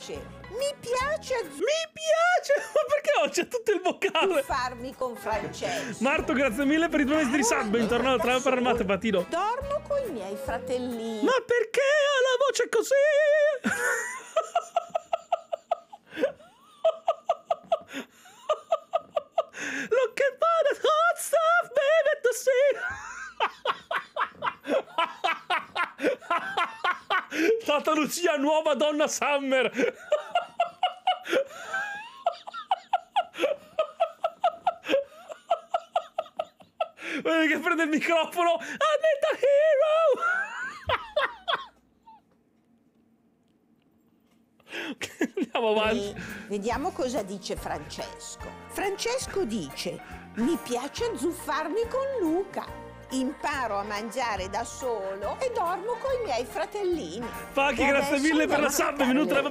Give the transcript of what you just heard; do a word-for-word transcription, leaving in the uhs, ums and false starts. piace, mi piace, mi piace, ma perché oggi c'è tutto il vocale? Farmi con Francesco. Marto, grazie mille per i tuoi mesi di sub, intorno alla trama per armate, Patino. Dormo con i miei fratellini. Ma perché ha la voce così? Look at the hot stuff, baby, to see. Tata Lucia, nuova donna Summer. Vedi che prende il microfono. I'm the hero. Andiamo avanti. E vediamo cosa dice Francesco. Francesco dice: mi piace zuffarmi con Luca, imparo a mangiare da solo e dormo con i miei fratellini. Facchi, grazie mille per la sub, benvenuto a